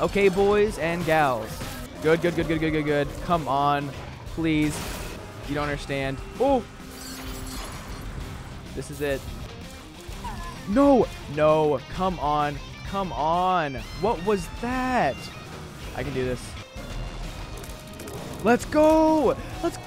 Okay, boys and gals. Good, good, good, good, good, good, good. Come on, please. You don't understand. Oh! This is it. No! No! Come on. Come on. What was that? I can do this. Let's go! Let's